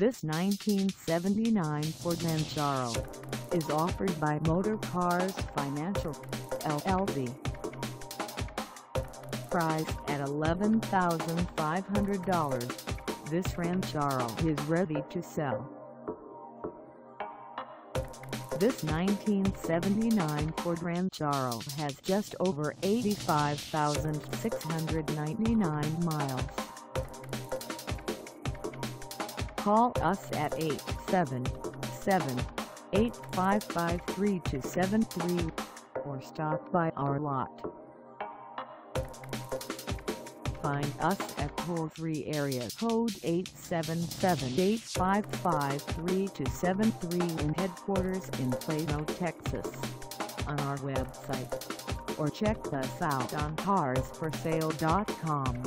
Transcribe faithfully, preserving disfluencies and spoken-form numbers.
This nineteen seventy-nine Ford Ranchero is offered by Motorcars Financial, L L C. Priced at eleven thousand five hundred dollars, this Ranchero is ready to sell. This nineteen seventy-nine Ford Ranchero has just over eighty-five thousand six hundred ninety-nine miles. Call us at eight seven seven, eight five five, three two seven three or stop by our lot. Find us at toll-free area code eight seven seven, eight five five, three two seven three in headquarters in Plano, Texas, on our website, or check us out on cars for sale dot com.